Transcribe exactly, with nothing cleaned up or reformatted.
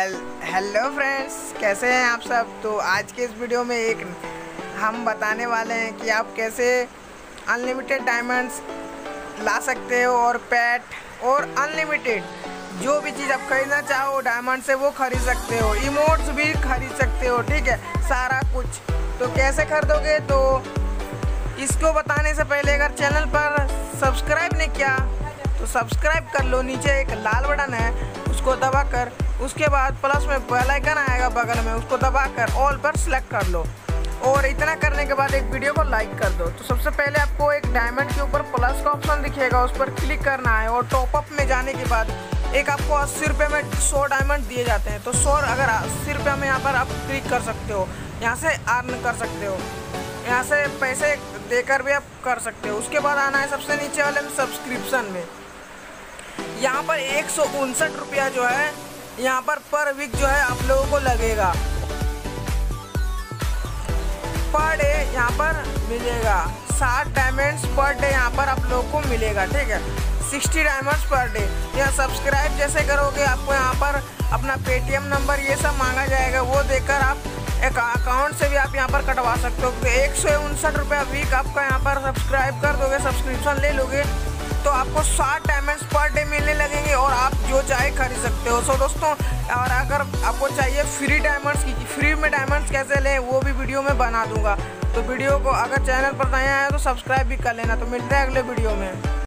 Hello friends, कैसे हैं आप सब। तो आज के इस वीडियो में एक हम बताने वाले हैं कि आप कैसे अनलिमिटेड डायमंड्स ला सकते हो और पैट और अनलिमिटेड जो भी चीज़ आप खरीदना चाहो डायमंड से वो खरीद सकते हो, इमोट्स भी खरीद सकते हो, ठीक है, सारा कुछ। तो कैसे खरीदोगे, तो इसको बताने से पहले अगर चैनल पर सब्सक्राइब नहीं किया तो सब्सक्राइब कर लो। नीचे एक लाल बटन है, उसको दबा कर उसके बाद प्लस में बेल आइकन आएगा बगल में, उसको दबाकर ऑल पर सेलेक्ट कर लो। और इतना करने के बाद एक वीडियो को लाइक कर दो। तो सबसे पहले आपको एक डायमंड के ऊपर प्लस का ऑप्शन दिखेगा, उस पर क्लिक करना है। और टॉपअप में जाने के बाद एक आपको अस्सी रुपये में सौ डायमंड दिए जाते हैं। तो सौ अगर अस्सी रुपये में यहाँ पर आप क्लिक कर सकते हो, यहाँ से अर्न कर सकते हो, यहाँ से पैसे देकर भी आप कर सकते हो। उसके बाद आना है सबसे नीचे वाले सब्सक्रिप्शन में, यहाँ पर एक सौ उनसठ रुपया जो है यहाँ पर पर वीक जो है आप लोगों को लगेगा, पर डे यहाँ पर मिलेगा। साठ डायमंड्स पर डे यहाँ पर आप लोगों को मिलेगा, ठीक है, साठ डायमंड्स पर डे। या सब्सक्राइब जैसे करोगे आपको यहाँ पर अपना पेटीएम नंबर ये सब मांगा जाएगा, वो देकर आप एक अकाउंट से भी आप यहाँ पर कटवा सकते हो। तो एक सौ उनसठ रुपया वीक आपका यहाँ पर सब्सक्राइब कर दोगे, सब्सक्रिप्शन ले लोगे तो आपको साठ डायमंड्स पर डे मिलने लगेंगे और आप जो चाहे खरीद सकते हो। सो दोस्तों, और अगर आपको चाहिए फ्री डायमंड्स की, फ्री में डायमंड्स कैसे लें वो भी वीडियो में बना दूंगा। तो वीडियो को अगर चैनल पर नया आया तो सब्सक्राइब भी कर लेना। तो मिलते हैं अगले वीडियो में।